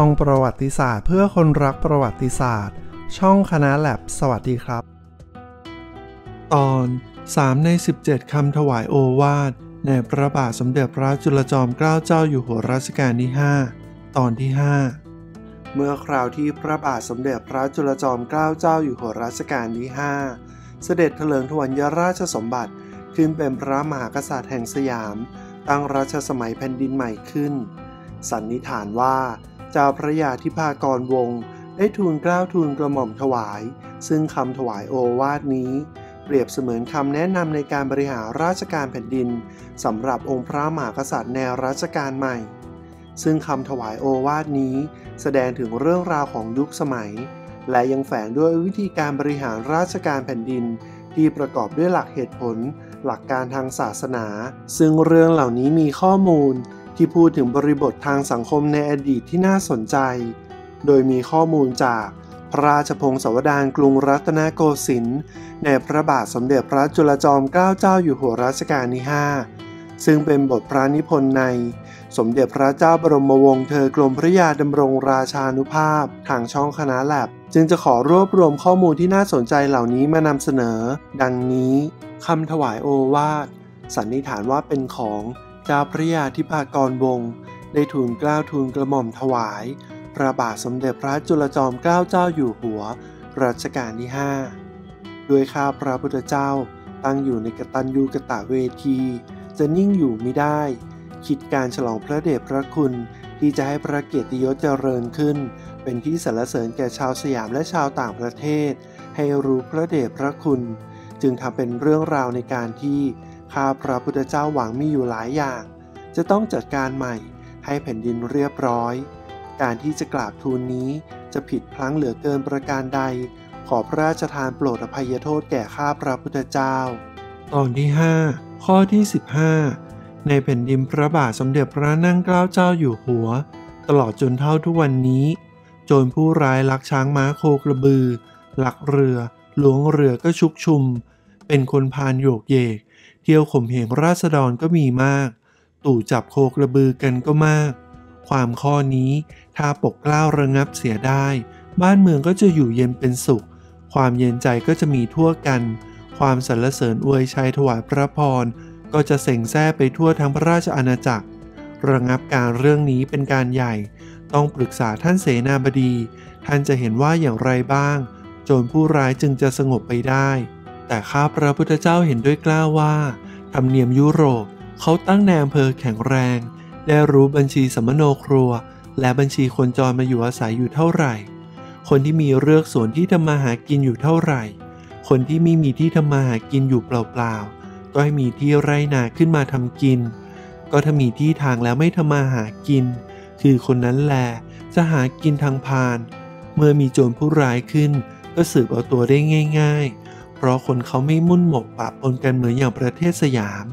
ช่องประวัติศาสตร์เพื่อคนรักประวัติศาสตร์ช่องคณะแลบสวัสดีครับตอน3ใน17คำถวายโอวาทในพระบาทสมเด็จพระจุลจอมเกล้าเจ้าอยู่หัวรัชกาลที่5ตอนที่5เมื่อคราวที่พระบาทสมเด็จพระจุลจอมเกล้าเจ้าอยู่หัวรัชกาลที่5เสด็จเถลิงถวัลยราชสมบัติขึ้นเป็นพระมหากษัตริย์แห่งสยามตั้งรัชสมัยแผ่นดินใหม่ขึ้นสันนิษฐานว่าเจ้าพระยาธิภากรวงศ์ได้ทูลเกล้าทูลกระหม่อมถวายซึ่งคำถวายโอวาทนี้เปรียบเสมือนคำแนะนำในการบริหารราชการแผ่นดินสำหรับองค์พระมหากษัตริย์ในรัชกาลใหม่ซึ่งคำถวายโอวาทนี้แสดงถึงเรื่องราวของยุคสมัยและยังแฝงด้วยวิธีการบริหารราชการแผ่นดินที่ประกอบด้วยหลักเหตุผลหลักการทางศาสนาซึ่งเรื่องเหล่านี้มีข้อมูลที่พูดถึงบริบททางสังคมในอดีตที่น่าสนใจโดยมีข้อมูลจากพระราชพงศาวดารกรุงรัตนโกสินทร์ในพระบาทสมเด็จพระจุลจอมเกล้าเจ้าอยู่หัวรัชกาลที่5ซึ่งเป็นบทพระนิพนธ์ในสมเด็จพระเจ้าบรมวงศ์เธอกรมพระยาดำรงราชานุภาพทางช่องคณะแลบจึงจะขอรวบรวมข้อมูลที่น่าสนใจเหล่านี้มานำเสนอดังนี้คำถวายโอวาทสันนิษฐานว่าเป็นของเจ้าพระยาธิภากรวงศ์ได้ทูลเกล้าทูลกระหม่อมถวายพระบาทสมเด็จพระจุลจอมเกล้าเจ้าอยู่หัวรัชกาลที่5ด้วยข้าพระพุทธเจ้าตั้งอยู่ในกตัญญูกตเวทีจะนิ่งอยู่ไม่ได้คิดการฉลองพระเดชพระคุณที่จะให้พระเกียรติยศเจริญขึ้นเป็นที่สรรเสริญแก่ชาวสยามและชาวต่างประเทศให้รู้พระเดชพระคุณจึงทำเป็นเรื่องราวในการที่ข้าพระพุทธเจ้าหวังมีอยู่หลายอย่างจะต้องจัดการใหม่ให้แผ่นดินเรียบร้อยการที่จะกราบทูลนี้จะผิดพลั้งเหลือเกินประการใดขอพระราชทานโปรดอภัยโทษแก่ข้าพระพุทธเจ้าตอนที่5ข้อที่15ในแผ่นดินพระบาทสมเด็จพระนั่งเกล้าเจ้าอยู่หัวตลอดจนเท่าทุกวันนี้โจรผู้ร้ายลักช้างม้าโคกระบือลักเรือหลวงเรือก็ชุกชุมเป็นคนพาลโยกเยกเที่ยวข่มเหงราษฎรก็มีมากตู่จับโคกระบือกันก็มากความข้อนี้ถ้าปกเกล้าระงับเสียได้บ้านเมืองก็จะอยู่เย็นเป็นสุขความเย็นใจก็จะมีทั่วกันความสรรเสริญอวยชัยถวายพระพรก็จะเส่งแซ่ไปทั่วทั้งพระราชอาณาจักรระงับการเรื่องนี้เป็นการใหญ่ต้องปรึกษาท่านเสนาบดีท่านจะเห็นว่าอย่างไรบ้างโจรผู้ร้ายจึงจะสงบไปได้แต่ข้าพระพุทธเจ้าเห็นด้วยกล้าว่าธรรมเนียมยุโรปเขาตั้งแนวอำเภอแข็งแรงได้รู้บัญชีสำมะโนครัวและบัญชีคนจรมาอยู่อาศัยอยู่เท่าไหร่คนที่มีเลือกสวนที่ทำมาหากินอยู่เท่าไหร่คนที่ไม่มีที่ทำมาหากินอยู่เปล่าๆก็ให้มีที่ไร่นาขึ้นมาทำกินก็ถ้ามีที่ทางแล้วไม่ทำมาหากินคือคนนั้นแลจะหากินทางพาลเมื่อมีโจรผู้ร้ายขึ้นก็สืบเอาตัวได้ง่ายๆเพราะคนเขาไม่มุ่นหมกปะปนกันเหมือนอย่างประเทศสยาม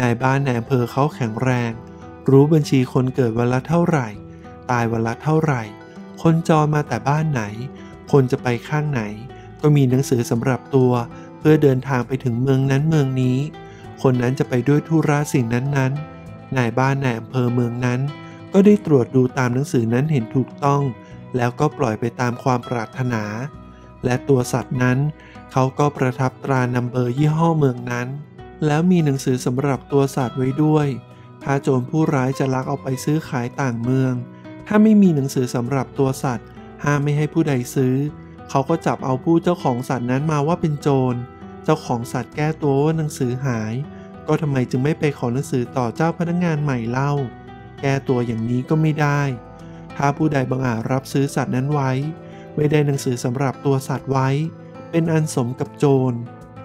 นายบ้านนายอำเภอเขาแข็งแรงรู้บัญชีคนเกิดวันละเท่าไหร่ตายวันละเท่าไหร่คนจรมาแต่บ้านไหนคนจะไปข้างไหนก็มีหนังสือสำหรับตัวเพื่อเดินทางไปถึงเมืองนั้นเมืองนี้คนนั้นจะไปด้วยธุระสิ่งนั้นๆนายบ้านนายอำเภอเมืองนั้นก็ได้ตรวจดูตามหนังสือนั้นเห็นถูกต้องแล้วก็ปล่อยไปตามความปรารถนาและตัวสัตว์นั้นเขาก็ประทับตรานัมเบอร์ยี่ห้อเมืองนั้นแล้วมีหนังสือสำหรับตัวสัตว์ไว้ด้วยถ้าโจรผู้ร้ายจะลักเอาไปซื้อขายต่างเมืองถ้าไม่มีหนังสือสำหรับตัวสัตว์ห้ามไม่ให้ผู้ใดซื้อเขาก็จับเอาผู้เจ้าของสัตว์นั้นมาว่าเป็นโจรเจ้าของสัตว์แก้ตัวว่าหนังสือหายก็ทำไมจึงไม่ไปขอหนังสือต่อเจ้าพนักงานใหม่เล่าแก้ตัวอย่างนี้ก็ไม่ได้ถ้าผู้ใดบังอาจรับซื้อสัตว์นั้นไว้ไม่ได้หนังสือสำหรับตัวสัตว์ไว้เป็นอันสมกับโจร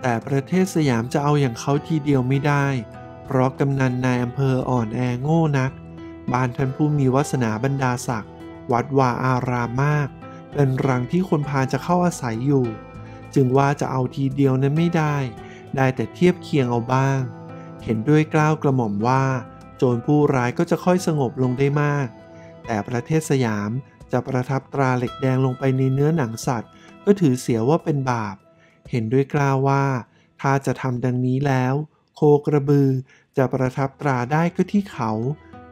แต่ประเทศสยามจะเอาอย่างเขาทีเดียวไม่ได้เพราะกำนันนายอำเภออ่อนแอโง่นักบ้านท่านผู้มีวาสนาบรรดาศักดิ์วัดวาอารามมากเป็นรังที่คนพาลจะเข้าอาศัยอยู่จึงว่าจะเอาทีเดียวนั้นไม่ได้ได้แต่เทียบเคียงเอาบ้างเห็นด้วยกล้าวกระหม่อมว่าโจรผู้ร้ายก็จะค่อยสงบลงได้มากแต่ประเทศสยามจะประทับตราเหล็กแดงลงไปในเนื้อหนังสัตว์ก็ถือเสียว่าเป็นบาปเห็นด้วยกล้าวว่าถ้าจะทำดังนี้แล้วโคกระบือจะประทับตราได้ก็ที่เขา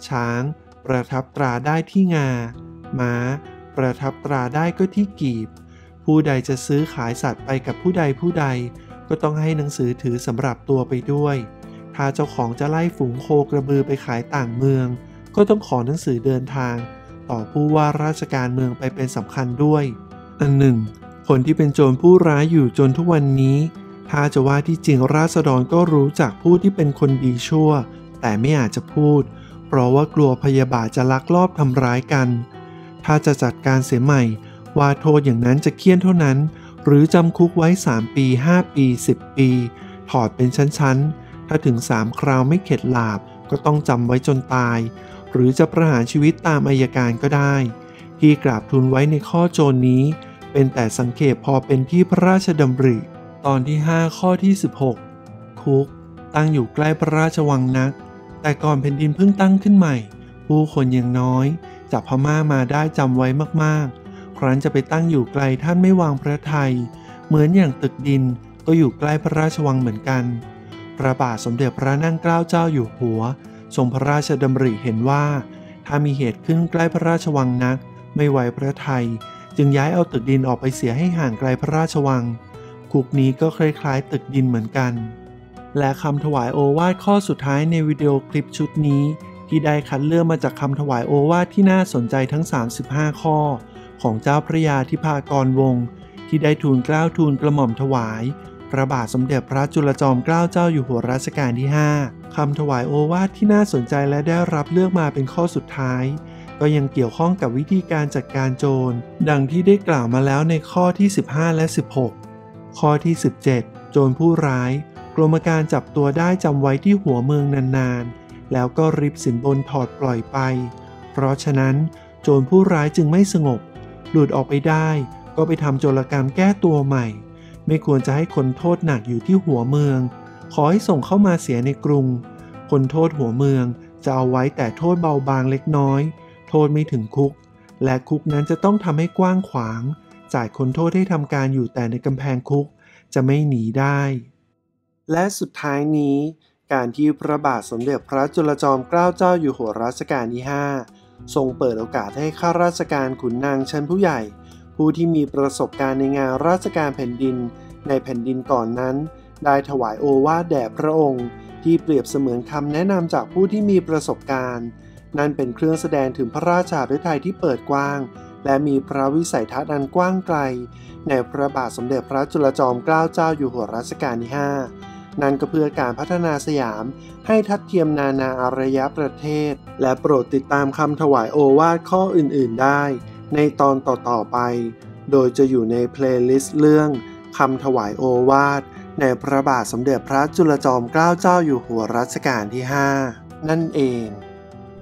ช้างประทับตราได้ที่งา ม้าประทับตราได้ก็ที่กีบผู้ใดจะซื้อขายสัตว์ไปกับผู้ใดก็ต้องให้หนังสือถือสำหรับตัวไปด้วยถ้าเจ้าของจะไล่ฝูงโคกระบือไปขายต่างเมืองก็ต้องขอหนังสือเดินทางต่อผู้ว่าราชการเมืองไปเป็นสำคัญด้วยอันหนึ่งคนที่เป็นโจรผู้ร้ายอยู่จนทุกวันนี้ถ้าจะว่าที่จริงราษฎรก็รู้จักผู้ที่เป็นคนดีชั่วแต่ไม่อาจจะพูดเพราะว่ากลัวพยาบาทจะลักลอบทำร้ายกันถ้าจะจัดการเสียใหม่ว่าโทษอย่างนั้นจะเฆี่ยนเท่านั้นหรือจำคุกไว้3ปี5ปี10ปีถอดเป็นชั้นๆถ้าถึง3คราวไม่เข็ดหลาบก็ต้องจำไว้จนตายหรือจะประหารชีวิตตามอัยการก็ได้ที่กราบทูลไว้ในข้อโจร นี้เป็นแต่สังเขปพอเป็นที่พระราชดำริตอนที่5ข้อที่16คุกตั้งอยู่ใกล้พระราชวังนักแต่ก่อนแผ่นดินเพิ่งตั้งขึ้นใหม่ผู้คนยังน้อยจากพม่ามาได้จำไว้มากๆครั้นจะไปตั้งอยู่ไกลท่านไม่วางพระทัยเหมือนอย่างตึกดินก็อยู่ใกล้พระราชวังเหมือนกันพระบาทสมเด็จพระนั่งเกล้าเจ้าอยู่หัวทรงพระราชดำริเห็นว่าถ้ามีเหตุขึ้นใกล้พระราชวังนักไม่ไหวพระทัยจึงย้ายเอาตึกดินออกไปเสียให้ห่างไกลพระราชวังคุกนี้ก็คล้ายๆตึกดินเหมือนกันและคำถวายโอวาทข้อสุดท้ายในวิดีโอคลิปชุดนี้ที่ได้คัดเลือกมาจากคำถวายโอวาทที่น่าสนใจทั้ง35ข้อของเจ้าพระยาธิภากรวงศ์ที่ได้ทูลเกล้าทูลกระหม่อมถวายพระบาทสมเด็จพระจุลจอมเกล้าเจ้าอยู่หัวรัชกาลที่5คำถวายโอวาทที่น่าสนใจและได้รับเลือกมาเป็นข้อสุดท้ายก็ยังเกี่ยวข้องกับวิธีการจัดการโจรดังที่ได้กล่าวมาแล้วในข้อที่15และ16ข้อที่17โจรผู้ร้ายกรมการจับตัวได้จำไว้ที่หัวเมืองนานๆแล้วก็ริบสินบนถอดปล่อยไปเพราะฉะนั้นโจรผู้ร้ายจึงไม่สงบหลุดออกไปได้ก็ไปทำโจรกรรมแก้ตัวใหม่ไม่ควรจะให้คนโทษหนักอยู่ที่หัวเมืองขอให้ส่งเข้ามาเสียในกรุงคนโทษหัวเมืองจะเอาไว้แต่โทษเบาบางเล็กน้อยโทษไม่ถึงคุกและคุกนั้นจะต้องทำให้กว้างขวางจ่ายคนโทษให้ทำการอยู่แต่ในกำแพงคุกจะไม่หนีได้และสุดท้ายนี้การที่พระบาทสมเด็จพระจุลจอมเกล้าเจ้าอยู่หัวรัชกาลที่5ทรงเปิดโอกาสให้ข้าราชการขุนนางชั้นผู้ใหญ่ผู้ที่มีประสบการณ์ในงานราชการแผ่นดินในแผ่นดินก่อนนั้นได้ถวายโอวาทแด่พระองค์ที่เปรียบเสมือนคำแนะนำจากผู้ที่มีประสบการณ์นั่นเป็นเครื่องแสดงถึงพระราชาฤทัยที่เปิดกว้างและมีพระวิสัยทัศน์อันกว้างไกลในพระบาทสมเด็จพระจุลจอมเกล้าเจ้าอยู่หัวรัชกาลที่5นั่นก็เพื่อการพัฒนาสยามให้ทัดเทียมนานาอารยประเทศและโปรดติดตามคำถวายโอวาทข้ออื่นๆได้ในตอนต่อๆไปโดยจะอยู่ในเพลย์ลิสต์เรื่องคำถวายโอวาทในพระบาทสมเด็จพระจุลจอมเกล้าเจ้าอยู่หัวรัชกาลที่5นั่นเอง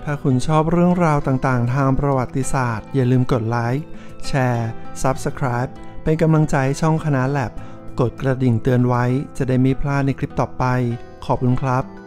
ถ้าคุณชอบเรื่องราวต่างๆทางประวัติศาสตร์อย่าลืมกดไลค์แชร์ Subscribe เป็นกำลังใจให้ช่องคณะแลบกดกระดิ่งเตือนไว้จะได้ไม่พลาดในคลิปต่อไปขอบคุณครับ